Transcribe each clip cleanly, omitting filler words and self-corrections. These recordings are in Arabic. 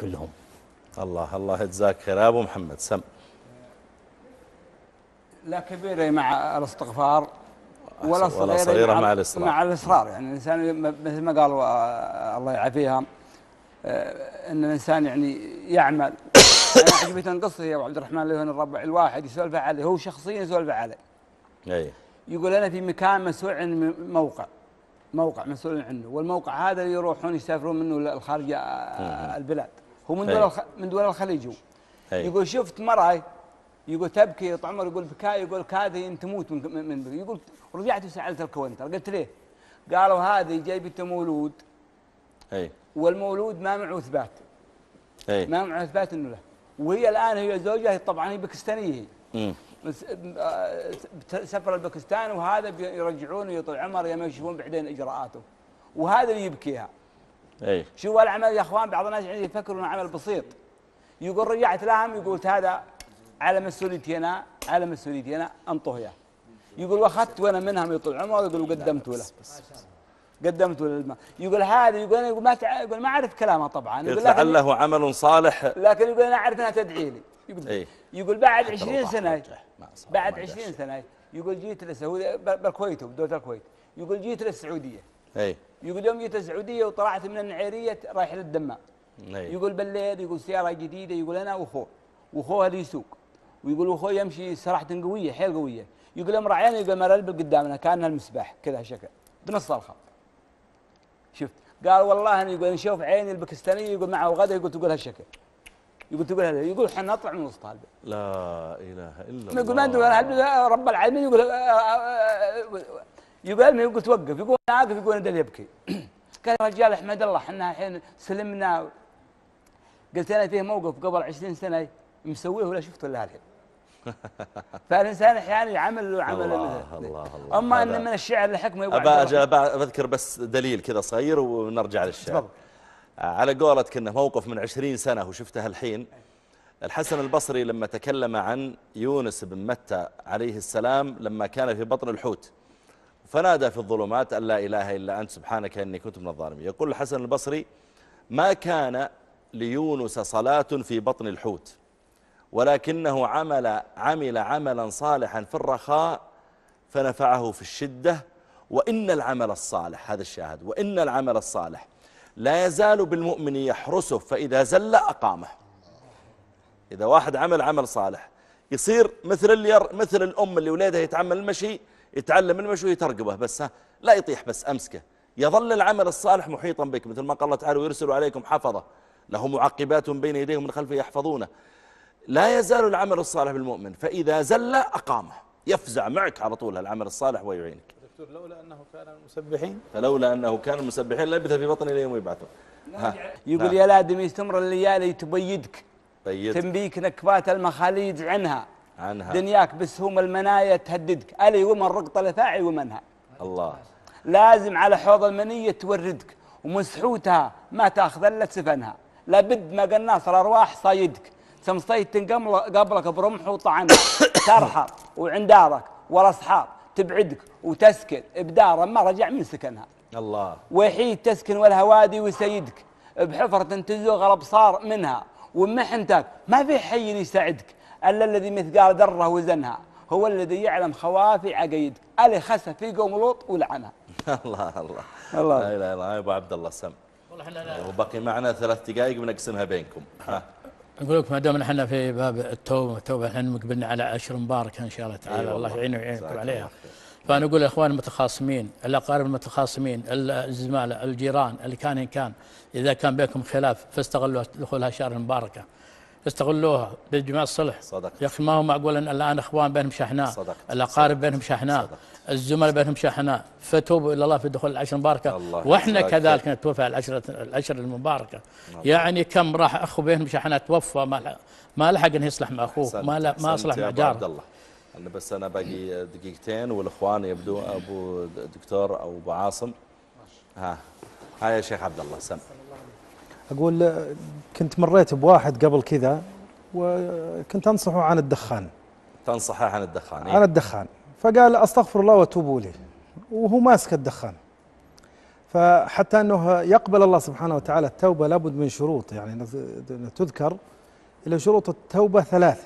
كلهم. الله الله يجزاك خير يا ابو محمد. سم لا كبيره مع الاستغفار ولا صغيره مع الاصرار. يعني الانسان مثل ما قال الله يعافيها ان الانسان يعني يعمل. انا عجبتني قصه يا ابو عبد الرحمن اللي هو الربع الواحد يسولف عليه هو شخصيا يسولف عليه. اي يقول انا في مكان مسؤول عن موقع مسؤول عنه، والموقع هذا يروحون يسافرون منه لخارج البلاد، هو من دول الخليج. يقول شفت مرأة يقول تبكي طعمر، يقول بكاء، يقول كادي ان تموت من بكي. يقول رجعت وسالت الكونتر قلت ليه؟ قالوا هذه جايبته مولود، والمولود ما معه اثبات، ما معه اثبات انه له، وهي الان هي زوجها طبعا هي باكستانيه، سفر الباكستان، وهذا يرجعونه يطول عمره ما يشوفون بعدين اجراءاته، وهذا اللي يبكيها. شو العمل يا اخوان، بعض الناس يعني يفكرون عمل بسيط. يقول رجعت لهم يقول هذا على مسؤوليتي انا، على مسؤوليتي انا انطه اياه. يقول واخذت وانا منهم يطول عمره، يقول قدمت له. قدمت له يقول هذا، يقول ما اعرف كلامها طبعا، يقول لعله عمل صالح، لكن يقول انا اعرف انها تدعي لي. يقول بعد 20 سنة، بعد 20 سنة يقول جيت للسعودية بالكويت بدولة الكويت، يقول جيت للسعودية. يقول يوم جيت للسعودية وطلعت من النعيرية رايح للدمام. يقول بالليل يقول سيارة جديدة، يقول أنا وأخوه اللي يسوق، ويقول أخوه يمشي صراحة قوية حيل قوية. يقول يوم راعينا يقول مرل بالقدامنا كأنها المسبح كذا شكل بنص الخط. شفت؟ قال والله أنا يقول نشوف عيني الباكستانية، يقول معه غدا، يقول تقول هالشكل، يقول تقول يقول احنا نطلع من وسط هالبيت. لا اله الا الله. يقول ما ادري رب العالمين. يقول توقف، يقول انا واقف، يقول انا يبكي. قال يا رجال احمد الله احنا الحين سلمنا. قلت انا فيه موقف قبل 20 سنه مسويه ولا شفته الا الحين. فالانسان احيانا يعمل له عمل الله. اما ان من الشعر لحكمه بذكر بس دليل كذا صغير ونرجع للشعر. على قولتك انه موقف من 20 سنة وشفتها الحين. الحسن البصري لما تكلم عن يونس بن متى عليه السلام لما كان في بطن الحوت فنادى في الظلمات أن لا إله إلا أنت سبحانك إني كنت من الظالمين. يقول الحسن البصري ما كان ليونس صلاة في بطن الحوت، ولكنه عمل عملا صالحا في الرخاء فنفعه في الشدة. وإن العمل الصالح، هذا الشاهد، وإن العمل الصالح لا يزال بالمؤمن يحرسه فإذا زل أقامه. إذا واحد عمل صالح يصير مثل الأم اللي ولادها يتعلم المشي ويترقبه، بس لا يطيح، بس أمسكه. يظل العمل الصالح محيطا بك، مثل ما قال الله تعالى ويرسل عليكم حفظة له معقبات بين يديهم من خلفه يحفظونه. لا يزال العمل الصالح بالمؤمن فإذا زل أقامه، يفزع معك على طول العمل الصالح ويعينك. لولا أنه كان من المسبحين، فلولا أنه كان من المسبحين لبث في بطني اليوم يبعثون. يقول يا لادم يستمر الليالي تبيدك، تنبيك نكبات المخاليد عنها دنياك بسهم المنايا تهددك. ألي ومن رقط لفاعي ومنها الله، لازم على حوض المنية توردك، ومسحوتها ما تأخذ إلا سفنها. لابد ما قناص الأرواح صايدك، سمصيد تنقم قبلك برمح وطعنك. ترحر وعندارك ولا أصحاب تبعدك وتسكن ابدارا ما رجع من سكنها. الله ويحيد تسكن والهوادي ويسيدك، بحفرة تزوغ الابصار منها، ومحنتك ما في حي يساعدك الا الذي مثقال ذره وزنها، هو الذي يعلم خوافي عقيدك. الي خسف في قوم لوط ولعنها. الله الله الله. لا اله الا الله. يا ابو عبد الله سم، وبقي معنا 3 دقائق بنقسمها بينكم. أقول لك ما دام نحن في باب التوبة احنا مقبلنا على عشر مباركة إن شاء الله تعالى. الله يعينه ويعينكم عليها. فأنا أقول لإخوان المتخاصمين، الأقارب المتخاصمين، الزملاء، الجيران اللي كان إذا كان بينكم خلاف فاستغلوا دخولها شهر المباركة، استغلوها بجماع الصلح. يا أخي ما هو معقول أن الآن إخوان بينهم شحناء، الأقارب بينهم شحناء، الزملاء بينهم شحناء، فتوبوا إلى الله في دخول العشر المباركة. وإحنا كذلك نتوفى العشر المباركة. يعني كم راح أخو بينهم شحناء توفى ما لحق أنه يصلح مع أخوه، ما أصلح مع جاره. بس أنا باقي دقيقتين والإخوان يبدو أبو دكتور أو أبو عاصم. ها يا شيخ عبد الله سم. أقول كنت مريت بواحد قبل كذا وكنت أنصحه عن الدخان. تنصحه عن الدخان؟ عن الدخان. فقال أستغفر الله وأتوب إليه، وهو ماسك الدخان. فحتى أنه يقبل الله سبحانه وتعالى التوبة لابد من شروط، يعني تذكر إلى شروط التوبة ثلاثة،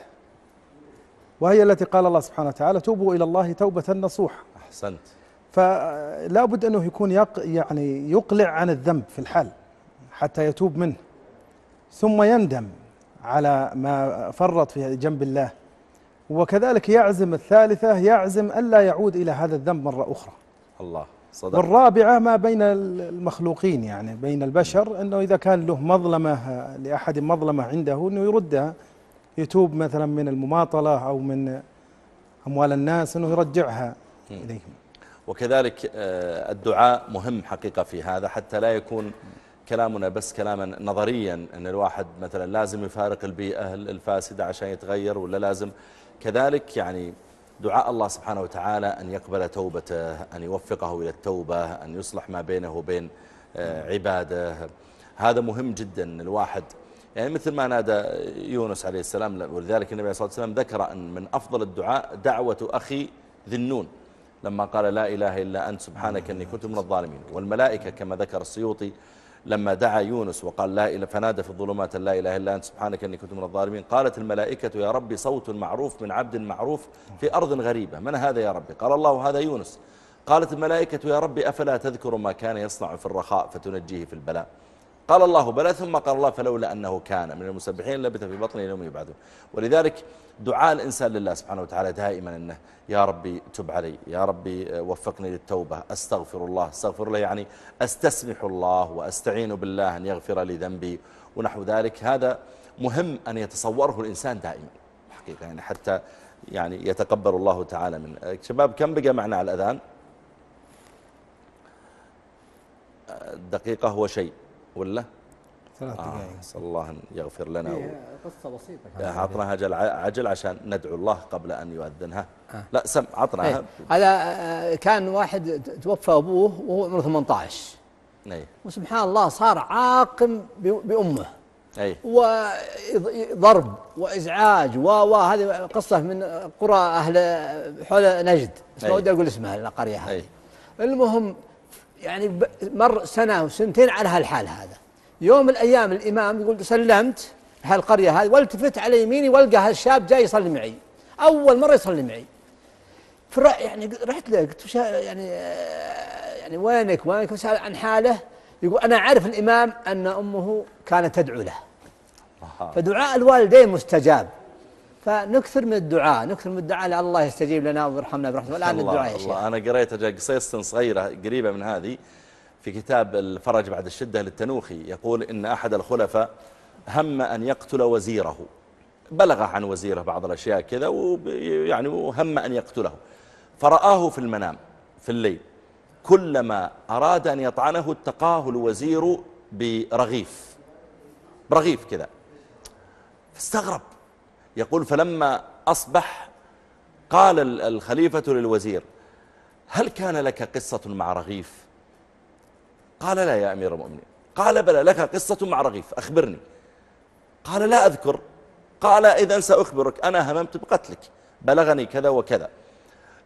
وهي التي قال الله سبحانه وتعالى: توبوا إلى الله توبة نصوحة. أحسنت. فلا بد أنه يكون يعني يقلع عن الذنب في الحال حتى يتوب منه، ثم يندم على ما فرط في جنب الله، وكذلك يعزم الثالثة، يعزم ألا يعود إلى هذا الذنب مرة أخرى. الله، صدق. والرابعة ما بين المخلوقين، يعني بين البشر، أنه إذا كان له مظلمة لأحد، مظلمة عنده، أنه يردها، يتوب مثلا من المماطلة أو من أموال الناس، أنه يرجعها إليهم. وكذلك الدعاء مهم حقيقة في هذا، حتى لا يكون كلامنا بس كلاما نظريا، أن الواحد مثلا لازم يفارق البيئة الفاسدة عشان يتغير، ولا لازم كذلك يعني دعاء الله سبحانه وتعالى أن يقبل توبته، أن يوفقه إلى التوبة، أن يصلح ما بينه وبين عباده. هذا مهم جدا الواحد، يعني مثل ما نادى يونس عليه السلام، ولذلك النبي صلى الله عليه وسلم ذكر أن من أفضل الدعاء دعوة أخي ذي النون لما قال: لا إله إلا أنت سبحانك إني كنت من الظالمين. والملائكة كما ذكر السيوطي لما دعا يونس وقال: لا إله، فنادى في الظلمات: لا إله إلا أنت سبحانك إني كنت من الظالمين، قالت الملائكة: يا ربي صوت معروف من عبد معروف في أرض غريبة، من هذا يا ربي؟ قال الله: هذا يونس. قالت الملائكة: يا ربي أفلا تذكر ما كان يصنع في الرخاء فتنجيه في البلاء؟ قال الله: بلى. ثم قال الله: فلولا أنه كان من المسبحين لبث في بطنه يوم يبعثون. ولذلك دعاء الإنسان لله سبحانه وتعالى دائما أنه: يا ربي تب علي، يا ربي وفقني للتوبة، أستغفر الله. أستغفر الله يعني أستسمح الله وأستعين بالله أن يغفر لي ذنبي ونحو ذلك. هذا مهم أن يتصوره الإنسان دائما حقيقة، يعني حتى يعني يتقبل الله تعالى من شباب. كم بقى معنا على الأذان؟ دقيقة هو شيء ولا 3 دقائق. نسأل الله أن يغفر لنا. قصة بسيطة عطنا عجل عشان ندعو الله قبل أن يؤذنها. لا سم عطنا. هذا كان واحد توفى أبوه وهو عمره 18، وسبحان الله صار عاقم بأمه، وضرب وإزعاج، وهذه قصة من قرى أهل حول نجد، بس ما ودي أقول اسمها القرية هذه. المهم يعني مر 1 أو 2 سنين على هالحال هذا. يوم من الأيام الإمام يقول: سلمت هالقرية هذه، والتفت على يميني والقى هالشاب جاي يصلي معي، أول مرة يصلي معي. يعني رحت له قلت: يعني وينك؟ وسأل عن حاله، يقول: أنا أعرف الإمام أن أمه كانت تدعو له، فدعاء الوالدين مستجاب، فنكثر من الدعاء، نكثر من الدعاء لأن الله يستجيب لنا ويرحمنا برحمته. والآن الدعاء يا شيخ. أنا قريت قصة صغيرة قريبة من هذه في كتاب الفرج بعد الشدة للتنوخي، يقول إن أحد الخلفاء هم أن يقتل وزيره، بلغ عن وزيره بعض الأشياء كذا، ويعني هم أن يقتله، فرآه في المنام في الليل، كلما أراد أن يطعنه اتقاه الوزير برغيف كذا، فاستغرب. يقول: فلما أصبح قال الخليفة للوزير: هل كان لك قصة مع رغيف؟ قال: لا يا أمير المؤمنين. قال: بلى، لك قصة مع رغيف، أخبرني. قال: لا أذكر. قال: إذن سأخبرك، أنا هممت بقتلك، بلغني كذا وكذا،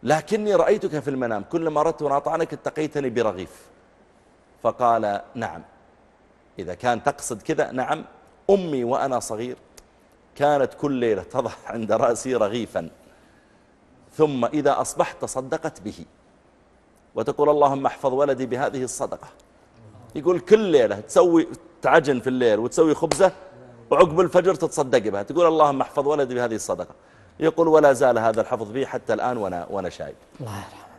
لكني رأيتك في المنام، كلما أردت أن أطعنك اتقيتني برغيف. فقال: نعم، إذا كان تقصد كذا، نعم، أمي وأنا صغير كانت كل ليلة تضع عند رأسي رغيفا، ثم إذا أصبحت تصدقت به، وتقول: اللهم احفظ ولدي بهذه الصدقة. يقول كل ليلة تسوي تعجن في الليل وتسوي خبزة، وعقب الفجر تتصدق بها، تقول: اللهم احفظ ولدي بهذه الصدقة. يقول: ولا زال هذا الحفظ بي حتى الآن وأنا شايب.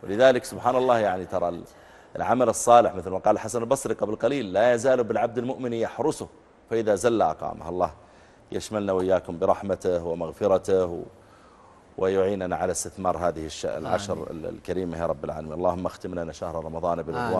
ولذلك سبحان الله، يعني ترى العمل الصالح مثل ما قال الحسن البصري قبل قليل: لا يزال بالعبد المؤمن يحرسه، فإذا زل أقامه. الله يشملنا وإياكم برحمته ومغفرته، ويعيننا على استثمار هذه العشر الكريمة يا رب العالمين. اللهم اختم لنا شهر رمضان بالرضوان.